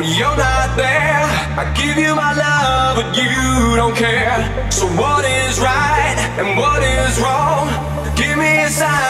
but you're not there. I give you my love, but you don't care. So what is right and what is wrong? Give me a sign.